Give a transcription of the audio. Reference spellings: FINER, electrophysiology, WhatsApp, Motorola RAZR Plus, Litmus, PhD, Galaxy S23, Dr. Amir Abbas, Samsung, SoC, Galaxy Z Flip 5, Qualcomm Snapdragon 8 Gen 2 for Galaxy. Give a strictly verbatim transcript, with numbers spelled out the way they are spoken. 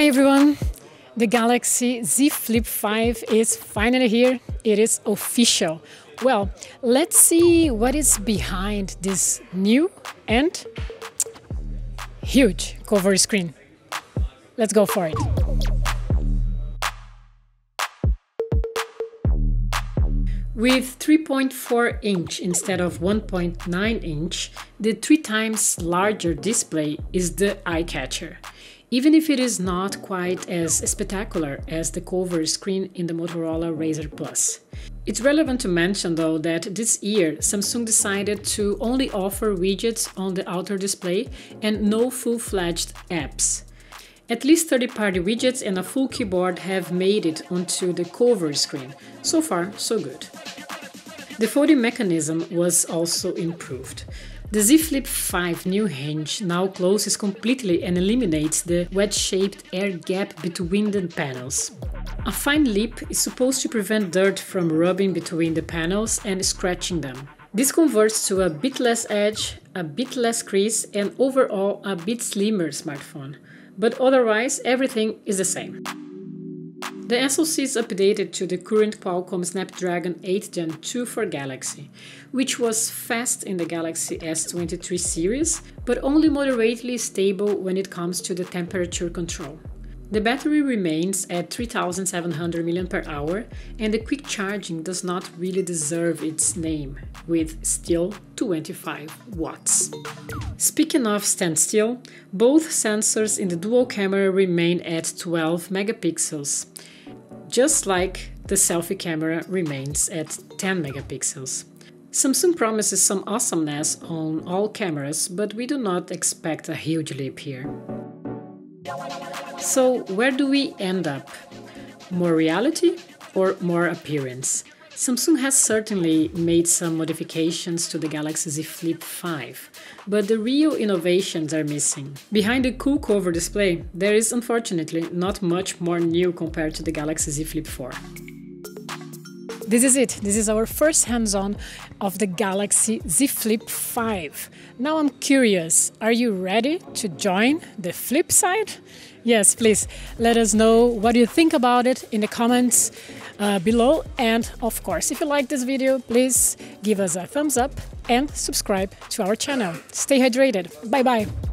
Hi everyone! The Galaxy Z Flip five is finally here. It is official. Well, let's see what is behind this new and huge cover screen. Let's go for it. With three point four inch instead of one point nine inch, the three times larger display is the eye-catcher. Even if it is not quite as spectacular as the cover screen in the Motorola R A Z R Plus. It's relevant to mention though that this year Samsung decided to only offer widgets on the outer display and no full-fledged apps. At least third-party widgets and a full keyboard have made it onto the cover screen. So far, so good. The folding mechanism was also improved. The Z Flip five new hinge now closes completely and eliminates the wedge-shaped air gap between the panels. A fine lip is supposed to prevent dirt from rubbing between the panels and scratching them. This converts to a bit less edge, a bit less crease, and overall a bit slimmer smartphone. But otherwise, everything is the same. The SoC is updated to the current Qualcomm Snapdragon eight gen two for Galaxy, which was fast in the Galaxy S twenty-three series, but only moderately stable when it comes to the temperature control. The battery remains at three thousand seven hundred milliamp hours, and the quick charging does not really deserve its name, with still twenty-five watts. Speaking of standstill, both sensors in the dual camera remain at twelve megapixels, just like the selfie camera remains at ten megapixels. Samsung promises some awesomeness on all cameras, but we do not expect a huge leap here. So, where do we end up? More reality or more appearance? Samsung has certainly made some modifications to the Galaxy Z Flip five, but the real innovations are missing. Behind the cool cover display, there is unfortunately not much more new compared to the Galaxy Z Flip four. This is it. This is our first hands-on of the Galaxy Z Flip five. Now I'm curious, are you ready to join the flip side? Yes, please let us know what you think about it in the comments uh, below. And of course, if you like this video, please give us a thumbs up and subscribe to our channel. Stay hydrated. Bye-bye.